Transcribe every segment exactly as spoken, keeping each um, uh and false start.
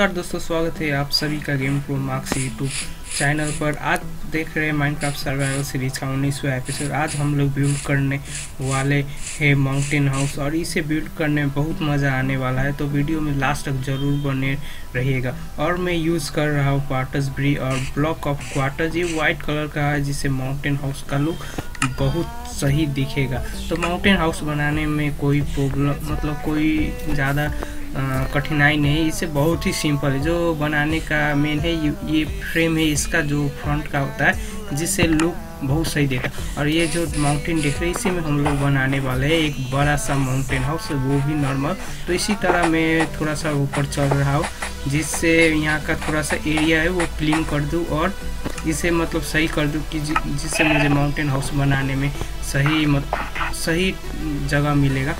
नमस्कार दोस्तों, स्वागत है आप सभी का game pro max YouTube channel पर। आज देख रहे हैं माइनक्राफ्ट सर्वाइवल सीरीज का उन्नीसवां एपिसोड। आज हम लोग बिल्ड करने वाले हैं माउंटेन हाउस और इसे बिल्ड करने में बहुत मज़ा आने वाला है, तो वीडियो में लास्ट तक ज़रूर बने रहिएगा। और मैं यूज़ कर रहा हूँ क्वार्टर्स ब्री और ब्लॉक ऑफ क्वार्टर्स। ये वाइट कलर का है जिससे माउंटेन हाउस का लुक बहुत सही दिखेगा। तो माउंटेन हाउस बनाने में कोई प्रॉब्लम मतलब कोई ज़्यादा कठिनाई नहीं, इसे बहुत ही सिंपल है। जो बनाने का मेन है ये फ्रेम है इसका, जो फ्रंट का होता है, जिससे लुक बहुत सही देता है। और ये जो माउंटेन देख रहे हैं इसी में हम लोग बनाने वाले हैं एक बड़ा सा माउंटेन हाउस, वो भी नॉर्मल। तो इसी तरह मैं थोड़ा सा ऊपर चढ़ रहा हूँ जिससे यहाँ का थोड़ा सा एरिया है वो क्लीन कर दूँ और इसे मतलब सही कर दूँ कि जिससे मुझे माउंटेन हाउस बनाने में सही मत सही जगह मिलेगा।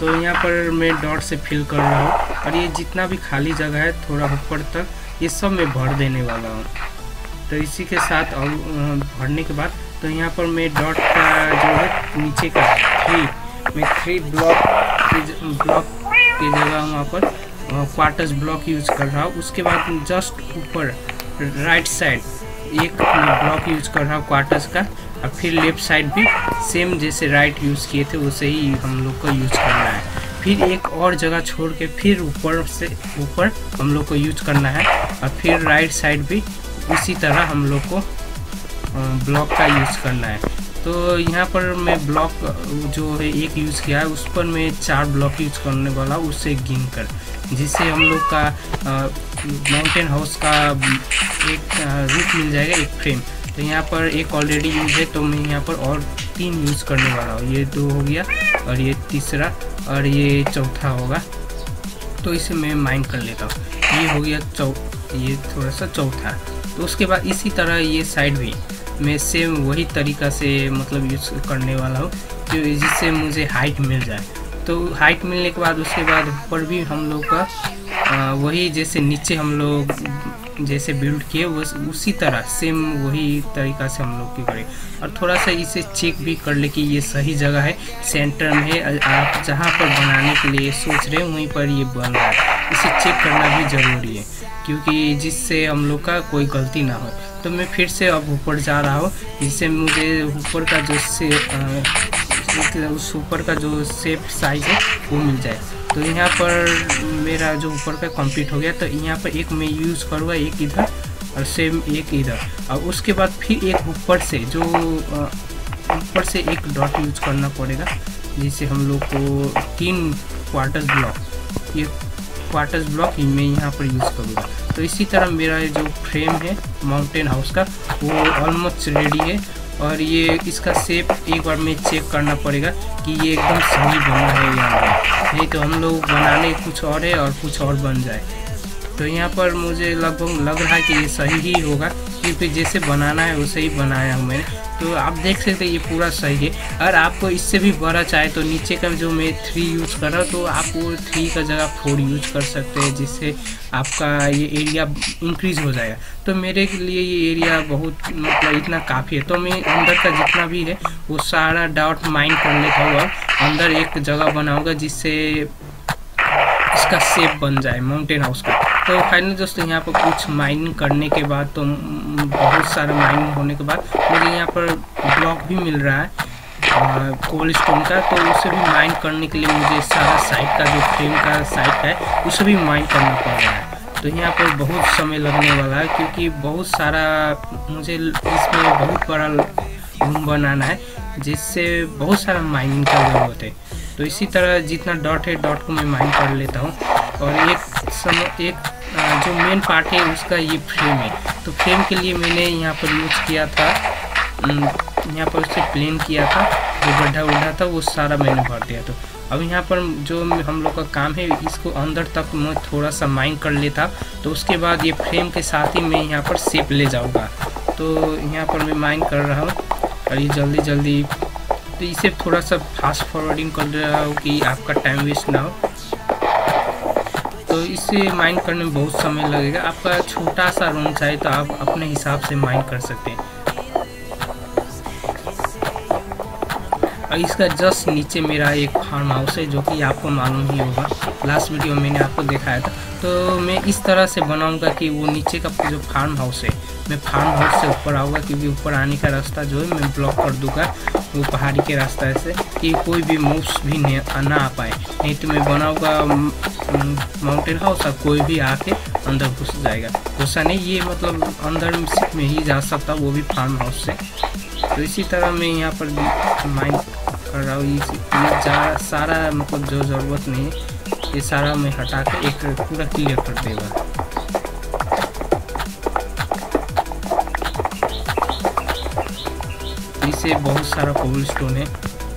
तो यहाँ पर मैं डॉट से फिल कर रहा हूँ और ये जितना भी खाली जगह है थोड़ा ऊपर तक ये सब मैं भर देने वाला हूँ। तो इसी के साथ और भरने के बाद तो यहाँ पर मैं डॉट का जो है नीचे का थ्री मैं थ्री ब्लॉक ब्लॉक की जगह वहाँ पर क्वार्टर्स ब्लॉक यूज़ कर रहा हूँ। उसके बाद जस्ट ऊपर राइट साइड एक ब्लॉक यूज़ कर रहा हूँ क्वार्टर्स का, और फिर लेफ़्ट साइड भी सेम जैसे राइट यूज़ किए थे उसे ही हम लोग को यूज़ करना है। फिर एक और जगह छोड़ के फिर ऊपर से ऊपर हम लोग को यूज़ करना है, और फिर राइट साइड भी इसी तरह हम लोग को ब्लॉक का यूज़ करना है। तो यहाँ पर मैं ब्लॉक जो है एक यूज़ किया है उस पर मैं चार ब्लॉक यूज़ करने वाला हूँ, उससे गिन कर, जिससे हम लोग का माउंटेन हाउस का एक रूप मिल जाएगा, एक फ्रेम। तो यहाँ पर एक ऑलरेडी यूज़ है तो मैं यहाँ पर और तीन यूज़ करने वाला हूँ। ये दो हो गया और ये तीसरा और ये चौथा होगा, तो इसे मैं माइंड कर लेता हूँ। ये हो गया चौ ये थोड़ा सा चौथा। तो उसके बाद इसी तरह ये साइड भी मैं सेम वही तरीका से मतलब यूज़ करने वाला हूँ जो जिससे मुझे हाइट मिल जाए। तो हाइट मिलने के बाद उसके बाद ऊपर भी हम लोग का आ, वही जैसे नीचे हम लोग जैसे बिल्ड किए वो उसी तरह सेम वही तरीका से हम लोग की करें। और थोड़ा सा इसे चेक भी कर ले कि ये सही जगह है, सेंटर में है, आप जहाँ पर बनाने के लिए सोच रहे हैं वहीं पर ये बन रहा है। इसे चेक करना भी ज़रूरी है क्योंकि जिससे हम लोग का कोई गलती ना हो। तो मैं फिर से अब ऊपर जा रहा हूँ जिससे मुझे ऊपर का जो से उस ऊपर का जो शेप साइज है वो मिल जाए। तो यहाँ पर मेरा जो ऊपर का कंप्लीट हो गया। तो यहाँ पर एक मैं यूज़ करूँगा, एक इधर और सेम एक इधर। और उसके बाद फिर एक ऊपर से जो ऊपर से एक डॉट यूज़ करना पड़ेगा जिससे हम लोग को तीन क्वार्टर्स ब्लॉक ये क्वार्टर्स ब्लॉक मैं यहाँ पर यूज़ करूँगा। तो इसी तरह मेरा जो फ्रेम है माउंटेन हाउस का वो ऑलमोस्ट रेडी है। और ये इसका शेप एक बार में चेक करना पड़ेगा कि ये एकदम सही बना है या नहीं, तो हम लोग बनाने कुछ और है और कुछ और बन जाए। तो यहाँ पर मुझे लगभग लग रहा है कि ये सही ही होगा क्योंकि जैसे बनाना है वैसे ही बनाया हूँ मैंने। तो आप देख सकते हैं ये पूरा सही है। और आपको इससे भी बड़ा चाहे तो नीचे का जो मैं थ्री यूज़ कर रहा हूँ तो आप वो थ्री का जगह फोर यूज़ कर सकते हैं जिससे आपका ये एरिया इंक्रीज़ हो जाएगा। तो मेरे के लिए ये एरिया बहुत मतलब इतना काफ़ी है। तो मैं अंदर का जितना भी है वो सारा डाउट माइंड कर लेता हूँ और अंदर एक जगह बनाऊँगा जिससे इसका शेप बन जाए माउंटेन हाउस का। तो फाइनली दोस्तों यहाँ पर कुछ माइनिंग करने के बाद तो बहुत सारा माइनिंग होने के बाद मुझे यहाँ पर ब्लॉक भी मिल रहा है कोल स्टोन का। तो उसे भी माइन करने के लिए मुझे सारा साइड का जो फ्रेम का साइड है उसे भी माइन करना पड़ रहा है। तो यहाँ पर बहुत समय लगने वाला है क्योंकि बहुत सारा मुझे इसमें बहुत बड़ा रूम बनाना है जिससे बहुत सारा माइनिंग का जरूरत है। तो इसी तरह जितना डॉट है डॉट को मैं माइन कर लेता हूँ। और एक समय एक जो मेन पार्ट है उसका ये फ्रेम है। तो फ्रेम के लिए मैंने यहाँ पर यूज़ किया था, यहाँ पर उससे प्लेन किया था, जो गड्ढा उड्ढा था वो सारा मैंने भर दिया। तो अब यहाँ पर जो हम लोग का काम है इसको अंदर तक मैं थोड़ा सा माइन कर लेता, तो उसके बाद ये फ्रेम के साथ ही मैं यहाँ पर शेप ले जाऊँगा। तो यहाँ पर मैं माइन कर रहा हूँ और ये जल्दी जल्दी, तो इसे थोड़ा सा फास्ट फॉरवर्डिंग कर रहा हूँ कि आपका टाइम वेस्ट ना हो। तो इसे माइन करने में बहुत समय लगेगा। आपका छोटा सा रूम चाहिए तो आप अपने हिसाब से माइन कर सकते हैं। और और इसका जस्ट नीचे मेरा एक फार्म हाउस है जो कि आपको मालूम ही होगा, लास्ट वीडियो मैंने आपको दिखाया था। तो मैं इस तरह से बनाऊंगा कि वो नीचे का जो फार्म हाउस है, मैं फार्म हाउस से ऊपर आऊँगा क्योंकि ऊपर आने का रास्ता जो है मैं ब्लॉक कर दूँगा वो पहाड़ी के रास्ते से कि कोई भी मूव्स भी ना आ पाए, नहीं तो मैं बनाऊँगा माउंटेन हाउस और कोई भी आके अंदर घुस जाएगा। घुसा नहीं, ये मतलब अंदर में ही जा सकता, वो भी फार्म हाउस से। तो इसी तरह मैं यहाँ पर माइन कर रहा हूँ, ये सारा मतलब जो ज़रूरत नहीं है ये सारा मैं हटा के एक पूरा क्लियर कर देगा। इससे बहुत सारा कोल्ड स्टोन है,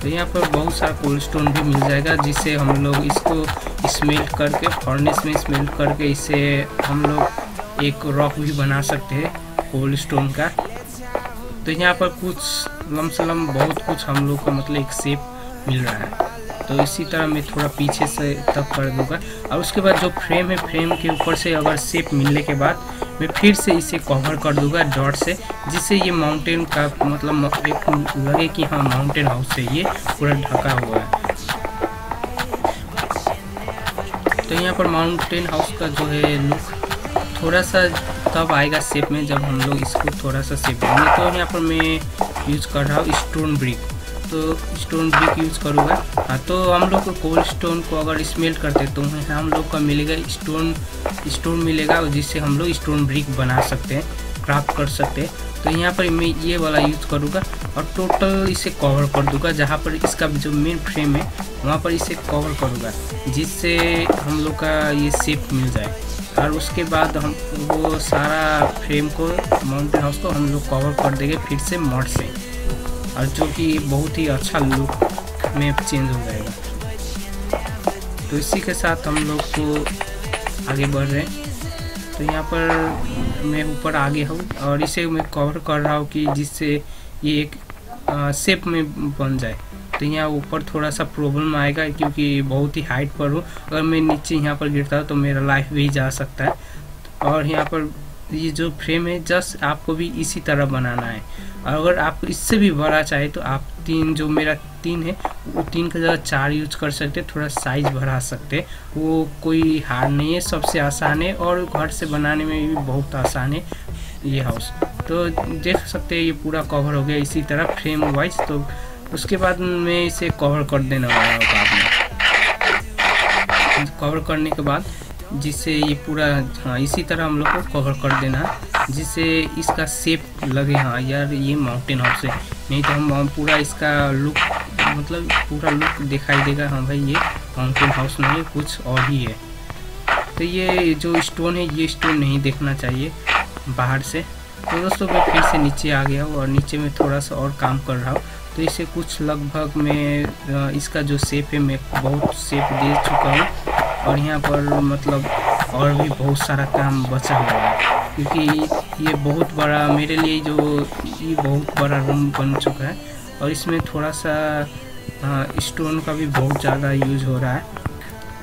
तो यहाँ पर बहुत सारा कोल्ड स्टोन भी मिल जाएगा जिससे हम लोग इसको स्मेल्ट करके फर्नेस में स्मेल्ट करके इससे हम लोग एक रॉक भी बना सकते हैं कोल्ड स्टोन का। तो यहाँ पर कुछ लमसलम बहुत कुछ हम लोग का मतलब एक शेप मिल रहा है। तो इसी तरह मैं थोड़ा पीछे से तक कर दूंगा और उसके बाद जो फ्रेम है फ्रेम के ऊपर से अगर शेप मिलने के बाद मैं फिर से इसे कवर कर दूंगा डॉट से, जिससे ये माउंटेन का मतलब एक लगे कि हाँ माउंटेन हाउस से ये पूरा ढका हुआ है। तो यहाँ पर माउंटेन हाउस का जो है लुक थोड़ा सा तब आएगा शेप में जब हम लोग इसको थोड़ा सा शेप देंगे। तो यहाँ पर मैं यूज़ कर रहा हूँ स्टोन ब्रिक, तो स्टोन ब्रिक यूज़ करूँगा। हाँ, तो हम लोग को कोल्ड स्टोन को अगर स्मेल्ट करते तो हम लोग का मिलेगा स्टोन स्टोन मिलेगा और जिससे हम लोग स्टोन ब्रिक बना सकते हैं, क्राफ्ट कर सकते हैं। तो यहाँ पर मैं ये वाला यूज़ करूँगा और टोटल इसे कवर कर दूँगा, जहाँ पर इसका जो मेन फ्रेम है वहाँ पर इसे कवर करूँगा जिससे हम लोग का ये शेप मिल जाए। और उसके बाद हम वो सारा फ्रेम को माउंटेन हाउस को हम लोग कवर कर देंगे फिर से मॉड से, और जो कि बहुत ही अच्छा लुक में चेंज हो जाएगा। तो इसी के साथ हम लोग को आगे बढ़ रहे हैं। तो यहाँ पर मैं ऊपर आगे हूँ और इसे मैं कवर कर रहा हूँ कि जिससे ये एक शेप में बन जाए। तो यहाँ ऊपर थोड़ा सा प्रॉब्लम आएगा क्योंकि बहुत ही हाइट पर हूँ, अगर मैं नीचे यहाँ पर गिरता हूँ तो मेरा लाइफ भी जा सकता है। और यहाँ पर ये जो फ्रेम है जस्ट आपको भी इसी तरह बनाना है, और अगर आप इससे भी बड़ा चाहे तो आप तीन जो मेरा तीन है वो तीन की जगह चार यूज कर सकते, थोड़ा साइज बढ़ा सकते, वो कोई हार्ड नहीं है, सबसे आसान है और घर से बनाने में भी बहुत आसान है ये हाउस। तो देख सकते हैं ये पूरा कवर हो गया इसी तरह फ्रेम वाइज। तो उसके बाद मैं इसे कवर कर देने वाला हूँ बाद में, कवर करने के बाद जिससे ये पूरा हाँ इसी तरह हम लोग को कवर कर देना जिससे इसका शेप लगे हाँ यार ये माउंटेन हाउस है, नहीं तो हम पूरा इसका लुक मतलब पूरा लुक दिखाई देगा हाँ भाई ये माउंटेन हाउस नहीं है कुछ और ही है। तो ये जो स्टोन है ये स्टोन नहीं देखना चाहिए बाहर से। तो दोस्तों मैं फिर से नीचे आ गया हूँ और नीचे में थोड़ा सा और काम कर रहा हूँ। तो इसे कुछ लगभग मैं इसका जो शेप है मैं बहुत शेप दे चुका हूँ, और यहाँ पर मतलब और भी बहुत सारा काम बचा हुआ है क्योंकि ये बहुत बड़ा मेरे लिए जो ये बहुत बड़ा रूम बन चुका है, और इसमें थोड़ा सा स्टोन का भी बहुत ज़्यादा यूज हो रहा है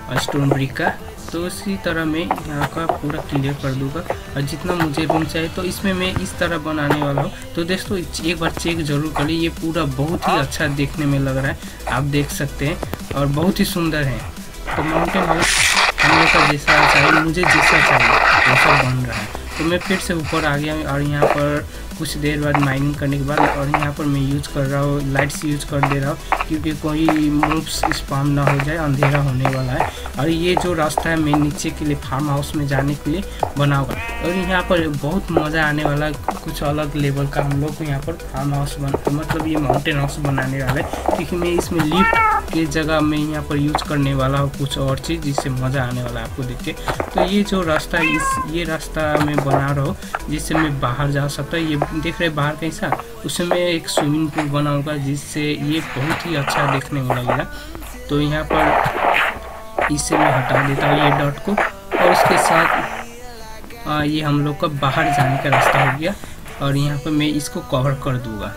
और स्टोन ब्रिक का। तो इसी तरह मैं यहाँ का पूरा क्लियर कर दूंगा और जितना मुझे रूम चाहिए तो इसमें मैं इस तरह बनाने वाला हूँ। तो दोस्तों एक बार चेक जरूर करिए, ये पूरा बहुत ही अच्छा देखने में लग रहा है, आप देख सकते हैं और बहुत ही सुंदर है। तो माउंटेन हाउस हम लोग का जैसा चाहिए, मुझे जैसा चाहिए वैसा बन रहा है। तो मैं फिर से ऊपर आ गया और यहाँ पर कुछ देर बाद माइनिंग करने के बाद और यहाँ पर मैं यूज़ कर रहा हूँ लाइट्स यूज़ कर दे रहा हूँ क्योंकि कोई मूव्स स्पैम ना हो जाए, अंधेरा होने वाला है। और ये जो रास्ता है मैं नीचे के लिए फार्म हाउस में जाने के लिए बनाऊँगा, और यहाँ पर बहुत मज़ा आने वाला, कुछ अलग लेवल का हम लोग यहाँ पर फार्म हाउस बना मतलब ये माउंटेन हाउस बनाने वाला है क्योंकि मैं इसमें लिफ्ट की जगह मैं यहाँ पर यूज करने वाला हूँ कुछ और चीज़ जिससे मज़ा आने वाला है आपको देख के। तो ये जो रास्ता है इस ये रास्ता मैं बना रहा हूँ जिससे मैं बाहर जा सकता हूँ, ये देख रहे बाहर कैसा, उसमें मैं एक स्विमिंग पूल बनाऊंगा जिससे ये बहुत ही अच्छा देखने को लगेगा। तो यहाँ पर इसे मैं हटा देता हूँ ये डॉट को, और उसके साथ आ, ये हम लोग का बाहर जाने का रास्ता हो गया और यहाँ पर मैं इसको कवर कर दूंगा।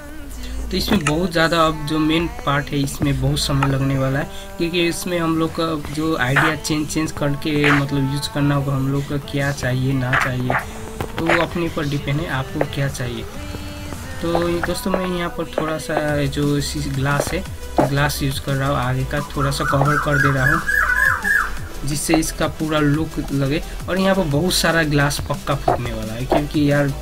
तो इसमें बहुत ज़्यादा अब जो मेन पार्ट है इसमें बहुत समय लगने वाला है क्योंकि इसमें हम लोग का जो आइडिया चेंज चेंज करके मतलब यूज करना होगा, हम लोग का क्या चाहिए ना चाहिए तो वो अपने पर डिपेंड है आपको क्या चाहिए। तो दोस्तों मैं यहाँ पर थोड़ा सा जो ग्लास है ग्लास यूज़ कर रहा हूँ, आगे का थोड़ा सा कवर कर दे रहा हूँ जिससे इसका पूरा लुक लगे। और यहाँ पर बहुत सारा ग्लास पक्का फूटने वाला है क्योंकि यार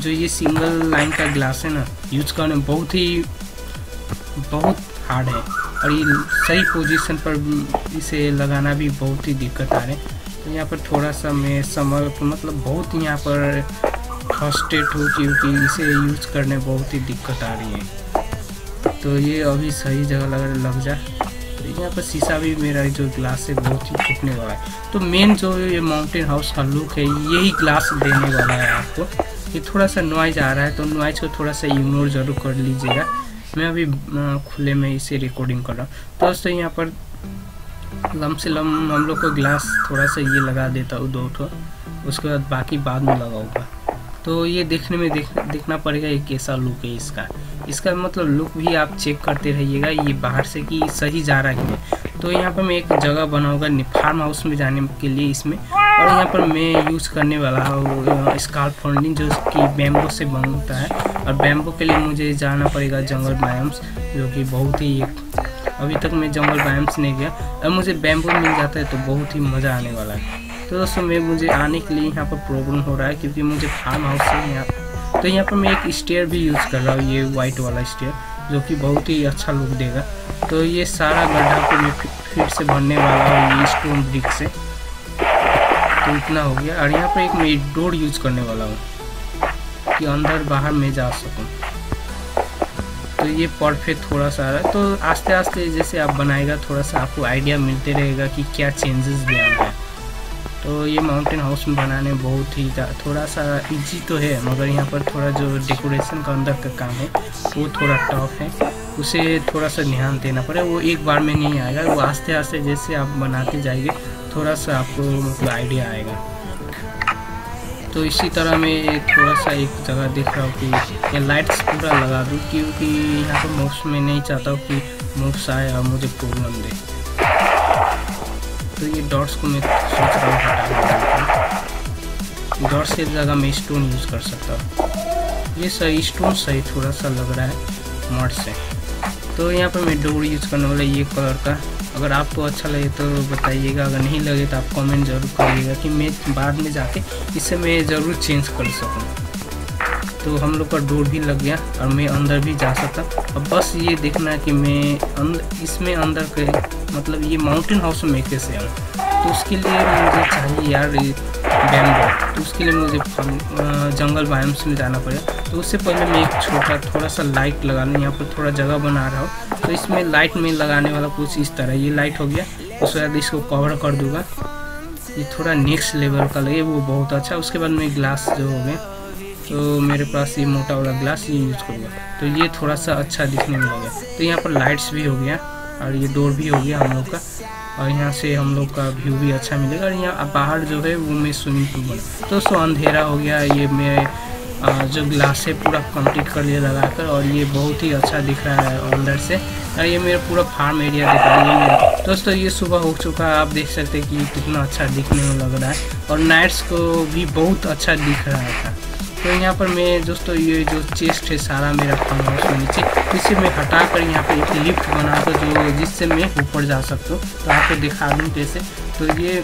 जो ये सिंगल लाइन का ग्लास है ना यूज़ करने में बहुत ही बहुत हार्ड है और ये सही पोजीशन पर इसे लगाना भी बहुत ही दिक्कत आ रही है। तो यहाँ पर थोड़ा सा मैं समझ मतलब बहुत यहाँ पर फ्रस्ट्रेट हूँ क्योंकि इसे यूज करने बहुत ही दिक्कत आ रही है। तो ये अभी सही जगह अगर लग जाए तो यहाँ पर शीशा भी मेरा जो ग्लास है बहुत ही टूटने वाला है। तो मेन जो ये माउंटेन हाउस का लुक है यही ग्लास देने वाला है आपको। ये थोड़ा सा नॉइज आ रहा है तो नॉइज़ को थोड़ा सा इग्नोर ज़रूर कर लीजिएगा। मैं अभी खुले में इसे रिकॉर्डिंग कर रहा हूँ। तो दोस्तों यहाँ पर लम से लम हम लोग को ग्लास थोड़ा सा ये लगा देता हूँ दो ठो, उसके बाद बाकी बाद में लगाऊंगा। तो ये देखने में देख देखना पड़ेगा ये कैसा लुक है इसका। इसका मतलब लुक भी आप चेक करते रहिएगा ये बाहर से कि सही जा रहा है। तो यहाँ पर मैं एक जगह बनाऊँगा फार्म हाउस में जाने के लिए इसमें। और यहाँ पर मैं यूज़ करने वाला हूँ स्कार्प फॉन्डिंग जो कि बैम्बो से बनता है। और बैम्बो के लिए मुझे जाना पड़ेगा जंगल बायोम्स जो कि बहुत ही अभी तक मैं जंगल बायोम्स नहीं गया। और मुझे बैम्बो मिल जाता है तो बहुत ही मज़ा आने वाला है। तो दोस्तों मैं मुझे आने के लिए यहाँ पर प्रॉब्लम हो रहा है क्योंकि मुझे फार्म हाउस है यहाँ। तो यहाँ पर मैं एक स्टेयर भी यूज़ कर रहा हूँ ये वाइट वाला स्टेयर जो कि बहुत ही अच्छा लुक देगा। तो ये सारा गड्ढा को मैं फिर से भरने वाला हूँ ये स्टोन ब्रिक से। तो इतना हो गया। और यहाँ पर एक मैं डोर यूज करने वाला हूँ कि अंदर बाहर मैं जा सकूँ। तो ये परफेक्ट थोड़ा सा आ रहा है। तो आस्ते आस्ते जैसे आप बनाएगा थोड़ा सा आपको आइडिया मिलते रहेगा कि क्या चेंजेस भी आ रहा है। तो ये माउंटेन हाउस में बनाने बहुत ही थोड़ा सा इजी तो है मगर यहाँ पर थोड़ा जो डेकोरेशन का अंदर का काम है वो थोड़ा टफ है, उसे थोड़ा सा ध्यान देना पड़ेगा। वो एक बार में नहीं आएगा, वो आस्ते आस्ते जैसे आप बनाते जाएंगे थोड़ा सा आपको मतलब आइडिया आएगा। तो इसी तरह मैं थोड़ा सा एक जगह देख रहा हूँ कि ये लाइट्स पूरा लगा दूँ क्योंकि यहाँ पर मूव्स में नहीं चाहता हूँ कि मूव्स आए और मुझे प्रॉब्लम दे। तो ये डॉट्स को मैं सोच रहा हूँ हटाना। डॉट्स की जगह मैं स्टोन यूज़ कर सकता हूँ। ये सही स्टोन सही थोड़ा सा लग रहा है मॉड से। तो यहाँ पर मैं डोर यूज़ करने वाला ये कलर का। अगर आपको अच्छा लगे तो बताइएगा, अगर नहीं लगे तो आप कमेंट जरूर करिएगा कि मैं बाद में जाके इससे मैं ज़रूर चेंज कर सकूँ। तो हम लोग का डोर भी लग गया और मैं अंदर भी जा सकता। अब बस ये देखना है कि मैं अंदर इसमें अंदर के मतलब ये माउंटेन हाउस में कैसे आऊँ। तो उसके लिए मुझे चाहिए यार बैम्बो। तो उसके लिए मुझे जंगल बायोम्स में जाना पड़ेगा। तो उससे पहले मैं एक छोटा थोड़ा सा लाइट लगा लूँ। यहाँ पर थोड़ा जगह बना रहा हूँ तो इसमें लाइट में लगाने वाला कुछ इस तरह। ये लाइट हो गया, उसके बाद इसको कवर कर दूंगा। ये थोड़ा नेक्स्ट लेवल का लगे वो बहुत अच्छा। उसके बाद मैं ग्लास जो हो गया तो मेरे पास ये मोटा वाला ग्लास ये यूज़ करूँगा। तो ये थोड़ा सा अच्छा दिखने में लगा। तो यहाँ पर लाइट्स भी हो गया और ये डोर भी हो गया हम लोग का। और यहाँ से हम लोग का व्यू भी अच्छा मिलेगा। और यहाँ बाहर जो है वो मैं स्विमिंग पूल बना। तो उसको अंधेरा हो गया। ये मैं जो ग्लास है पूरा कंप्लीट कर लिया लगाकर और ये बहुत ही अच्छा दिख रहा है अंदर से। और ये मेरा पूरा फार्म एरिया दिख रहा है दोस्तों। ये सुबह हो चुका है, आप देख सकते हैं कि कितना अच्छा दिखने में लग रहा है और नाइट्स को भी बहुत अच्छा दिख रहा था। तो यहाँ पर मैं दोस्तों ये जो चेस्ट है सारा मेरा फार्म हाउस में नीचे जिससे मैं हटा कर यहाँ पर एक लिफ्ट बनाकर जो जिससे मैं ऊपर जा सकता हूँ। तो आपको दिखा दूँ कैसे। तो ये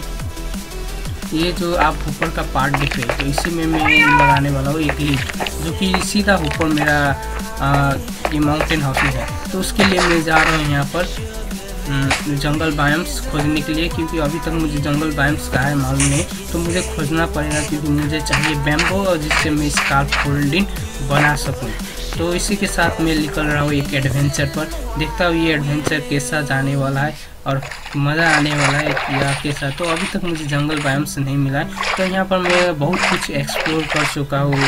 ये जो आप ऊपर का पार्ट दिख रहे हैं तो इसी में मैं लगाने वाला हूँ एक लिफ्ट जो कि सीधा ऊपर मेरा आ, ये माउंटेन हाउस में है। तो उसके लिए मैं जा रहा हूँ यहाँ पर जंगल बायोम्स खोजने के लिए क्योंकि अभी तक मुझे जंगल बायोम्स कहाँ है मालूम नहीं। तो मुझे खोजना पड़ेगा क्योंकि मुझे चाहिए बैम्बो और जिससे मैं स्कार्प फोल्डिंग बना सकूँ। तो इसी के साथ मैं निकल रहा हूँ एक एडवेंचर पर। देखता हूँ ये एडवेंचर कैसा जाने वाला है और मज़ा आने वाला है या कैसा। तो अभी तक मुझे जंगल बायोम्स नहीं मिला है। तो यहाँ पर मैं बहुत कुछ एक्सप्लोर कर चुका हूँ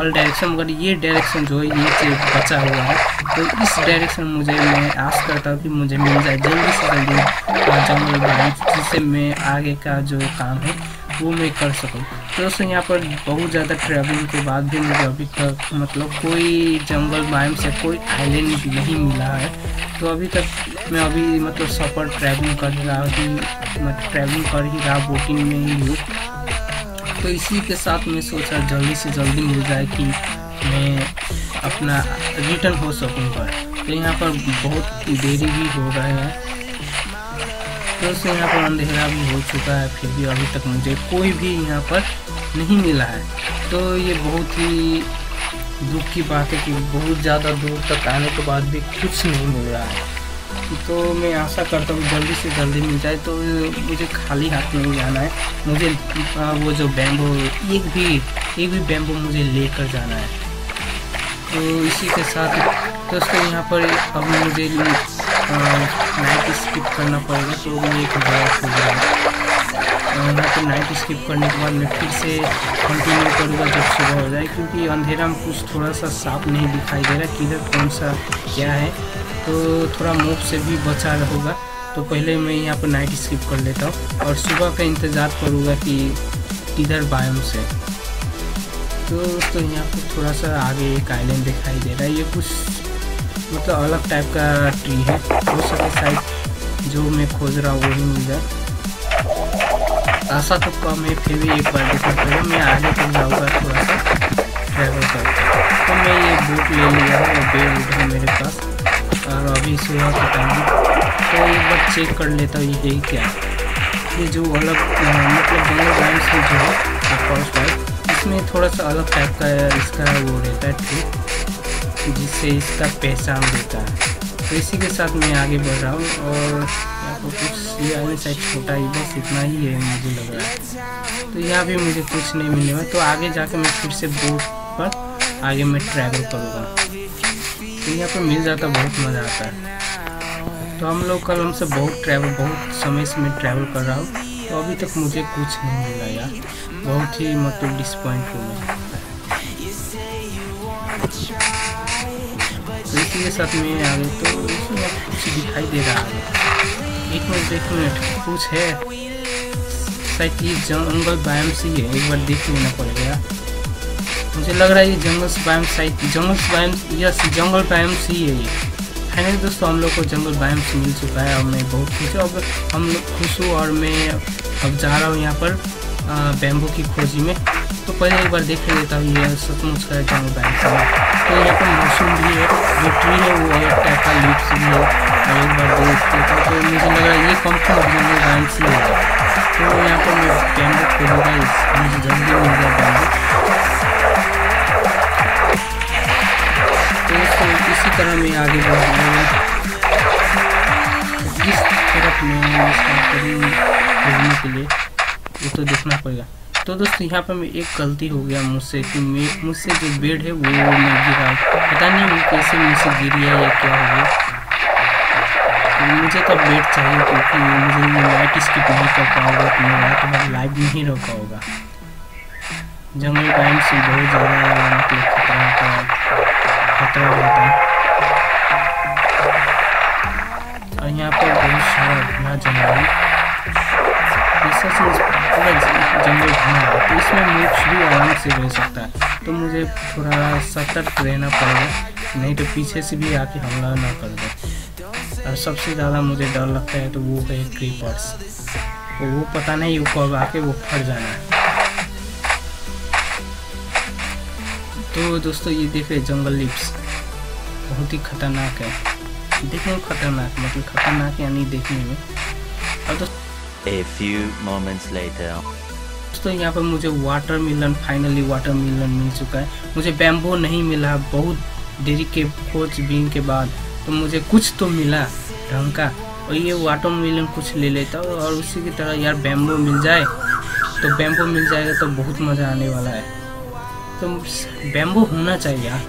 ऑल डायरेक्शन, मगर ये डायरेक्शन जो है ये बचा हुआ है। तो इस डायरेक्शन मुझे मैं आस करता हूँ कि मुझे मिल जाए जल्दी से जल्दी जंगल बायोम्स जिससे मैं आगे का जो काम है वो मैं कर सकूँ। तो दोस्तों यहाँ पर बहुत ज़्यादा ट्रैवलिंग के बाद भी मुझे अभी तक मतलब कोई जंगल बायोम्स या कोई आइलैंड नहीं मिला है। तो अभी तक मैं अभी मतलब सफ़र ट्रैवलिंग कर रहा हूँ मतलब ट्रैवलिंग कर ही रहा बोटिंग में ही हूँ। तो इसी के साथ मैं सोचा जल्दी से जल्दी मिल जाए कि मैं अपना रिटर्न हो सकूँ। पर तो यहाँ पर बहुत देरी भी हो रहा है। दोस्तों तो यहाँ पर अंधेरा भी हो चुका है, फिर भी अभी तक मुझे कोई भी यहाँ पर नहीं मिला है। तो ये बहुत ही दुख की बात है कि बहुत ज़्यादा दूर तक आने के बाद भी कुछ नहीं मिल रहा है। तो मैं आशा करता हूँ जल्दी से जल्दी मिल जाए। तो मुझे खाली हाथ नहीं जाना है, मुझे वो जो बैम्बो एक भी एक भी बैम्बो मुझे लेकर जाना है। तो इसी के साथ दोस्तों यहाँ पर अब मुझे नाइट स्किप करना पड़ेगा। तो मुझे एक ब्लॉक हो गया है, यहाँ पर नाइट स्किप करने के बाद मैं फिर से कंटिन्यू करूँगा जब सुबह हो जाए, क्योंकि अंधेरा में कुछ थोड़ा सा साफ नहीं दिखाई दे रहा किधर कौन सा क्या है। तो थोड़ा मूव से भी बचा रहूँगा। तो पहले मैं यहाँ पर नाइट स्किप कर लेता हूँ और सुबह का इंतज़ार करूँगा कि किधर बायोम से। तो दोस्तों यहाँ पर थोड़ा सा आगे एक आइलैंड दिखाई दे रहा है, ये कुछ मतलब अलग टाइप का ट्री है, हो सके साइड जो मैं खोज रहा हूँ वही मिल जाए। आशा तो कम है, फिर भी एक बार देखा करूँ। मैं आगे तक जाऊँगा थोड़ा सा ट्रैवल करूँगा। तो मैं ये बूट ले लिया है, ये बेड है मेरे पास और अभी सुबह का टाइम है। तो एक बार चेक कर लेता हूँ ये क्या है। ये जो अलग मतलब दोनों टाइम्स की जो है फर्स्ट टाइप, इसमें थोड़ा सा अलग टाइप का इसका वो रहता है ठीक, जिससे इसका पहचान देता है। तो इसी के साथ मैं आगे बढ़ रहा हूँ और यहाँ पर कुछ ये आगे साइड छोटा ही बस इतना ही है मुझे लग रहा है। तो यहाँ भी मुझे कुछ नहीं मिलने वाला। तो आगे जाके मैं फिर से बोट पर आगे मैं ट्रैवल करूँगा। तो यहाँ पर मिल जाता बहुत मज़ा आता है। तो हम लोग कल हमसे बहुत ट्रैवल बहुत समय से मैं ट्रैवल कर रहा हूँ, तो अभी तक मुझे कुछ नहीं मिला यार, बहुत ही मतलब डिसपॉइंट हुआ। तो इसी के साथ मैं आ गई। तो इसमें कुछ दिखाई दे रहा है, एक मिनट एक मिनट कुछ है शायद, ये जंगल बायोम से ही है, एक बार देख लेना पड़ेगा। मुझे लग रहा है ये jungles biome side jungles biome yes jungle biome से ही है ये। फाइनली दोस्तों हम लोग को जंगल बायोम से मिल चुका है और मैं बहुत खुश हूँ। अब हम लोग खुश हूँ और मैं अब जा रहा हूँ यहाँ पर बैम्बू की खोजी में। तो पहले एक बार देख लेता हूँ ये सचमुच का जंगल बायोम से। तो यहाँ पर मौसम भी है, जो ट्री है वो अलग टाइप का लीव्स भी है। एक बार देख लेता हूँ, तो मुझे लग रहा है ये कंफर्म जंगल बायोम से ही है। तो यहाँ पर मैं बैम्बू खोजूँगा, मुझे जल्दी मिल गया बैम्बू। तो इसी तरह मैं आगे बढ़ रहा हूँ, जिस तरफ मैं स्टार्ट करूँगी घूमने के लिए वो तो देखना पड़ेगा। तो दोस्तों यहाँ पर मैं एक गलती हो गया मुझसे कि मैं मुझसे जो बेड है वो मैं गिरा, पता नहीं वो कैसे मुझसे गिरी है या क्या हो गया। तो मुझे तो बेड चाहिए क्योंकि मुझे लाइट स्किप नहीं कर पाओगा, तुम्हारा लाइट नहीं रह पाओगा। जंगल टाइम से बहुत ज़्यादा खतरा होता है और यहाँ पर बहुत सारा घना जंगल है, जंगल घना है। तो इसमें मूव्स भी आराम से रह सकता है, तो मुझे थोड़ा सतर्क रहना पड़ेगा, नहीं तो पीछे से भी आके हमला ना कर दे। और सबसे ज़्यादा मुझे डर लगता है तो वो है क्रीपर्स, तो वो पता नहीं वो कब आके वो फट जाना है। तो दोस्तों ये देख रहे जंगल लिप्स बहुत ही खतरनाक है, देखने में खतरनाक मतलब खतरनाक यानी देखने में। और दोस्तों ए फ्यू मोमेंट्स लेटर दोस्तों यहाँ पर मुझे वाटर मिलन फाइनली वाटर मिलन मिल चुका है। मुझे बैम्बू नहीं मिला बहुत देरी के खोजबीन के बाद, तो मुझे कुछ तो मिला ढंग का। और ये वाटर मिलन कुछ ले लेता हूँ और उसी की तरह यार बैम्बू मिल जाए, तो बैम्बू मिल जाएगा तो बहुत मज़ा आने वाला है। तो बैम्बू होना चाहिए यार,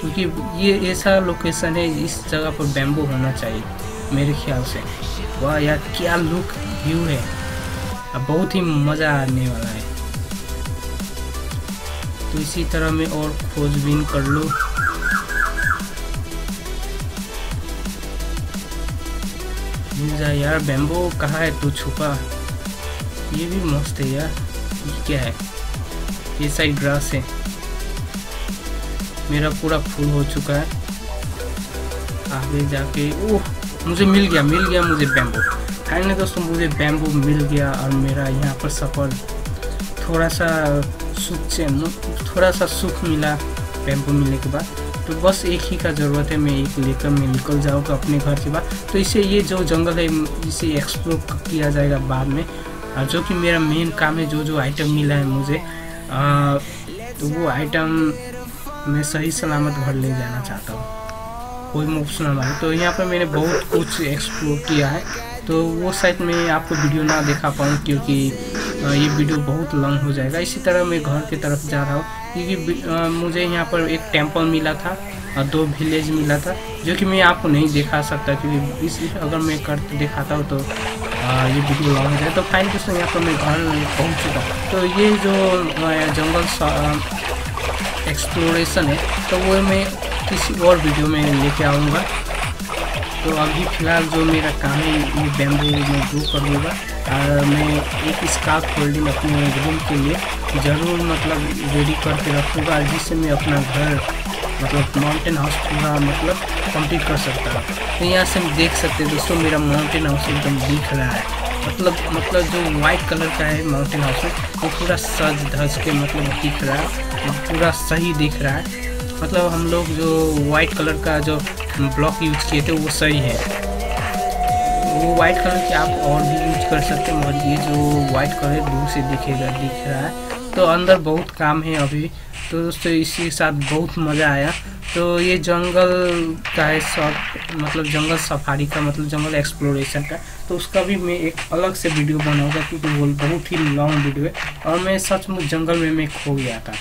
क्योंकि ये ऐसा लोकेशन है इस जगह पर बैम्बू होना चाहिए मेरे ख्याल से। वाह यार क्या लुक व्यू है, अब बहुत ही मज़ा आने वाला है। तो इसी तरह मैं और खोजबीन कर लूँ। मिल जाए यार बैम्बू, कहाँ है तू छुपा। ये भी मस्त है यार, ये क्या है, ये साइड ग्रास है। मेरा पूरा फूल हो चुका है, आगे जाके ओह मुझे मिल गया मिल गया मुझे बैम्बू। फाइनली दोस्तों मुझे बैम्बू मिल गया और मेरा यहाँ पर सफर थोड़ा सा सुख से थोड़ा सा सुख मिला बैम्बू मिलने के बाद। तो बस एक ही का ज़रूरत है। मैं एक लेकर मैं निकल जाऊँगा अपने घर के बाद। तो इससे ये जो जंगल है इसे एक्सप्लोर किया जाएगा बाद में, जो कि मेरा मेन काम है। जो जो आइटम मिला है मुझे आ, तो वो आइटम मैं सही सलामत घर ले जाना चाहता हूँ, कोई मुफ्त ना मारे। तो यहाँ पर मैंने बहुत कुछ एक्सप्लोर किया है, तो वो शायद मैं आपको वीडियो ना दिखा पाऊँ क्योंकि ये वीडियो बहुत लंग हो जाएगा। इसी तरह मैं घर की तरफ जा रहा हूँ क्योंकि आ, मुझे यहाँ पर एक टेम्पल मिला था और दो विलेज मिला था, जो कि मैं आपको नहीं दिखा सकता क्योंकि इस अगर मैं कर दिखाता हूँ तो आ, ये वीडियो लॉन्ग हो जाए। तो फाइन दोस्तों, यहाँ पर मैं घर पहुँच चुका। तो ये जो जंगल एक्सप्लोरेशन है तो वो मैं किसी और वीडियो में लेके आऊँगा। तो अभी फ़िलहाल जो मेरा काम है ये बैम्बू में ग्रो कर दूँगा और मैं एक स्कार्फ फोल्डिंग अपने रूम के लिए ज़रूर मतलब रेडी करके रखूँगा, जिससे मैं अपना घर मतलब माउंटेन हाउस पूरा मतलब कंप्लीट कर सकता हूँ। तो यहाँ से हम देख सकते हैं दोस्तों मेरा माउंटेन हाउस एकदम दिख रहा है, मतलब मतलब जो वाइट कलर का है माउंटेन हाउस वो पूरा सज धज के मतलब दिख रहा है, पूरा सही दिख रहा है। मतलब हम लोग जो वाइट कलर का जो ब्लॉक यूज किए थे वो सही है। वो वाइट कलर के आप और भी यूज कर सकते हैं, और ये जो वाइट कलर दूर से दिखेगा दिख रहा है। तो अंदर बहुत काम है अभी। तो दोस्तों इसी के साथ बहुत मज़ा आया। तो ये जंगल का है शॉर्ट, मतलब जंगल सफारी का, मतलब जंगल एक्सप्लोरेशन का। तो उसका भी मैं एक अलग से वीडियो बनाऊँगा क्योंकि वो बहुत ही लॉन्ग वीडियो है और मैं सचमुच जंगल में मैं खो गया था।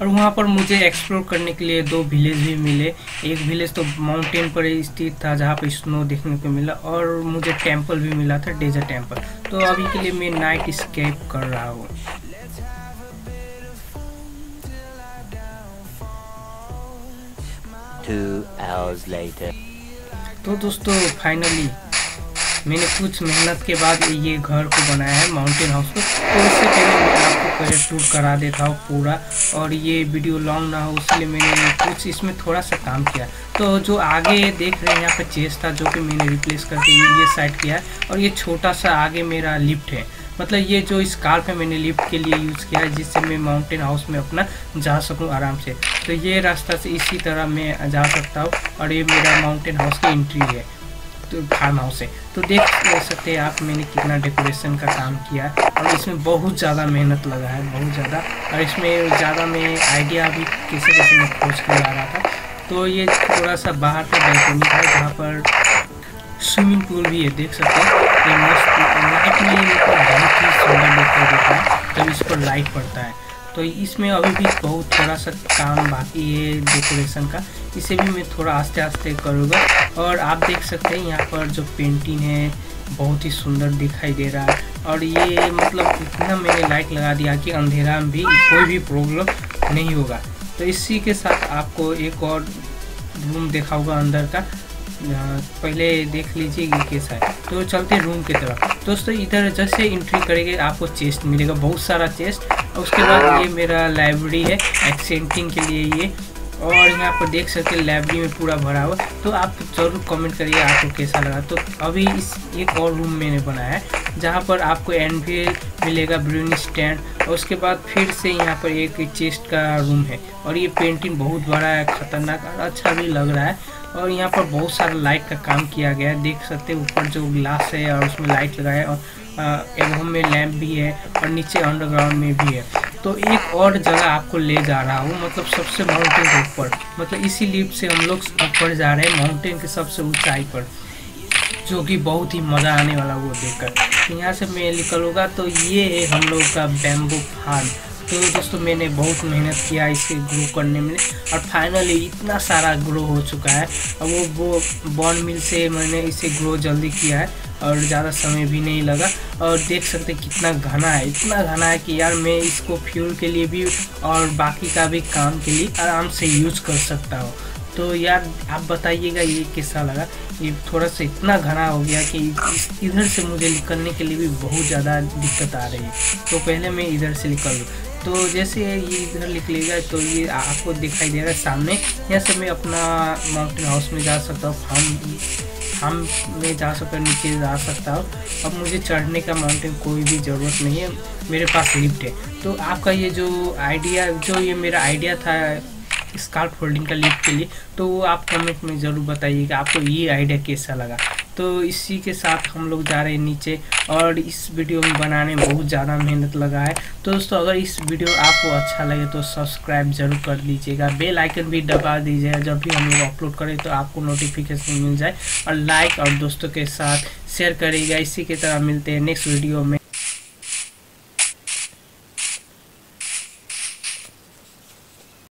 और वहाँ पर मुझे एक्सप्लोर करने के लिए दो विलेज भी मिले। एक विलेज तो माउंटेन पर स्थित था जहाँ पर स्नो देखने को मिला, और मुझे टेंपल भी मिला था, डेजर्ट टेंपल। तो अभी के लिए मैं नाइट एस्केप कर रहा हूँ। तो दोस्तों फाइनली मैंने कुछ मेहनत के बाद ये घर को बनाया है माउंटेन हाउस को। तो उससे पहले मैं आपको पैर टूर करा देता हूँ पूरा, और ये वीडियो लॉन्ग ना हो इसलिए मैंने कुछ इसमें थोड़ा सा काम किया। तो जो आगे देख रहे हैं यहाँ पर चेस्ट था, जो कि मैंने रिप्लेस करके ये साइड किया है। और ये छोटा सा आगे मेरा लिफ्ट है, मतलब ये जो स्कार्फ है मैंने लिफ्ट के लिए यूज़ किया है, जिससे मैं माउंटेन हाउस में अपना जा सकूँ आराम से। तो ये रास्ता से इसी तरह मैं जा सकता हूँ, और ये मेरा माउंटेन हाउस की एंट्री है फार्म हाउस से। तो देख सकते हैं आप मैंने कितना डेकोरेशन का काम किया है, और इसमें बहुत ज़्यादा मेहनत लगा है, बहुत ज़्यादा। और इसमें ज़्यादा मैं आइडिया भी किसी किसी में खोज कर आ रहा था। तो ये थोड़ा सा बाहर का बैल्कनी है जहाँ पर स्विमिंग पूल भी है, देख सकते हैं। ये नाइट में बहुत ही सुंदर देखने देता है जब इस पर लाइट पड़ता है। तो इसमें अभी भी बहुत थोड़ा सा काम बाकी है डेकोरेशन का, इसे भी मैं थोड़ा आस्ते आस्ते करूँगा। और आप देख सकते हैं यहाँ पर जो पेंटिंग है बहुत ही सुंदर दिखाई दे रहा है। और ये मतलब इतना मैंने लाइट लगा दिया कि अंधेरा में भी कोई भी प्रॉब्लम नहीं होगा। तो इसी के साथ आपको एक और रूम दिखाऊंगा अंदर का, पहले देख लीजिए ये कैसा है। तो चलते रूम की तरफ दोस्तों। इधर जैसे एंट्री करेंगे आपको चेस्ट मिलेगा, बहुत सारा चेस्ट। और उसके बाद ये मेरा लाइब्रेरी है एक्सेंटिंग के लिए ये, और यहाँ पर देख सकते हैं लाइब्रेरी में पूरा भरा हुआ। तो आप ज़रूर कमेंट करिए आपको कैसा लगा। तो अभी इस एक और रूम मैंने बनाया है जहाँ पर आपको एनवी मिलेगा, ब्रूनी स्टैंड। और उसके बाद फिर से यहाँ पर एक चेस्ट का रूम है, और ये पेंटिंग बहुत बड़ा है, ख़तरनाक और अच्छा भी लग रहा है। और यहाँ पर बहुत सारा लाइट का काम किया गया है, देख सकते हैं ऊपर जो ग्लास है और उसमें लाइट लगाया, और एल्बम में लैम्प भी है, और नीचे अंडरग्राउंड में भी है। तो एक और जगह आपको ले जा रहा हूँ, मतलब सबसे माउंटेन के ऊपर, मतलब इसी लिफ्ट से हम लोग ऊपर जा रहे हैं माउंटेन के सबसे ऊंचाई पर, जो कि बहुत ही मज़ा आने वाला वो देखकर। यहाँ से मैं निकलूँगा। तो ये है हम लोग का बैम्बू फार्म। तो दोस्तों मैंने बहुत मेहनत किया इसे ग्रो करने में, और फाइनली इतना सारा ग्रो हो चुका है। और वो वो बॉर्न मिल से मैंने इसे ग्रो जल्दी किया है और ज़्यादा समय भी नहीं लगा। और देख सकते कितना घना है, इतना घना है कि यार मैं इसको फ्यूल के लिए भी और बाकी का भी काम के लिए आराम से यूज़ कर सकता हूँ। तो यार आप बताइएगा ये कैसा लगा। ये थोड़ा सा इतना घना हो गया कि इधर से मुझे निकलने के लिए भी बहुत ज़्यादा दिक्कत आ रही है। तो पहले मैं इधर से निकल लूँ। तो जैसे ये इधर निकलेगा तो ये आपको दिखाई दे रहा है सामने, यहाँ से मैं अपना माउंटेन हाउस में जा सकता हूँ, फार्म हम मैं जा सकता नीचे जा सकता हूँ। अब मुझे चढ़ने का माउंटेन कोई भी ज़रूरत नहीं है, मेरे पास लिफ्ट है। तो आपका ये जो आइडिया जो ये मेरा आइडिया था स्कार्फ होल्डिंग का लिंक के लिए, तो वो आप कमेंट में ज़रूर बताइएगा आपको ये आइडिया कैसा लगा। तो इसी के साथ हम लोग जा रहे हैं नीचे, और इस वीडियो में बनाने में बहुत ज़्यादा मेहनत लगा है। तो दोस्तों अगर इस वीडियो आपको अच्छा लगे तो सब्सक्राइब जरूर कर लीजिएगा, बेल आइकन भी दबा दीजिएगा, जब भी हम लोग अपलोड करें तो आपको नोटिफिकेशन मिल जाए, और लाइक और दोस्तों के साथ शेयर करिएगा। इसी की तरह मिलते हैं नेक्स्ट वीडियो में।